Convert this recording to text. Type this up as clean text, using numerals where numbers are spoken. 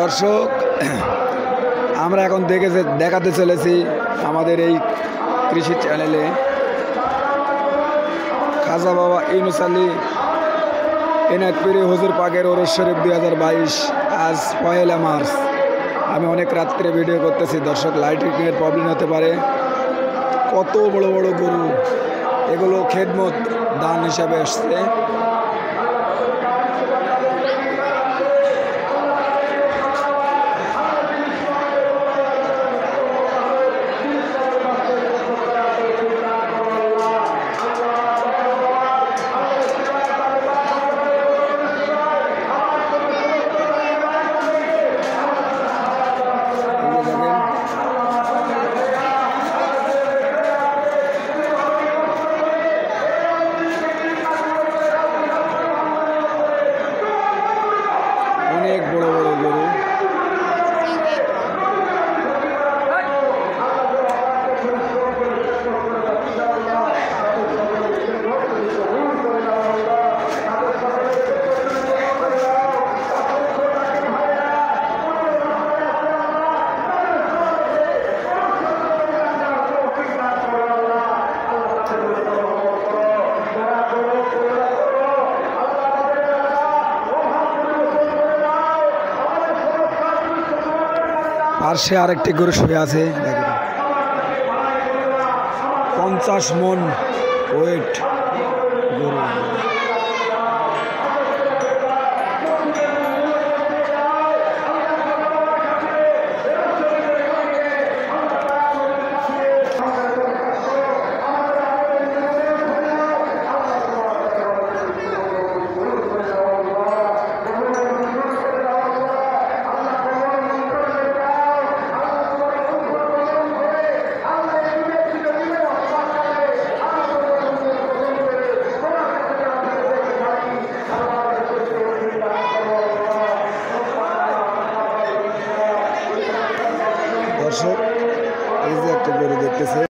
दर्शक আমরা এখন দেখাতে চলেছি আমাদের এই কৃষি চ্যানেলে খাজা বাবা ইউনূস আলী এনায়তপুরী হুজুর পাকের ওরস শরীফ 2022 আজ 1 মার্চ। আমি অনেক রাত্রে ভিডিও করতেছি, দর্শক লাইটিংয়ের প্রবলেম হতে পারে। কত বড় বড় গরু, এগুলো খেদমত দান হিসাবে আসছে। পাশে আরেকটি গরু শুয়ে আছে, 50 মণ ওয়েট গরু।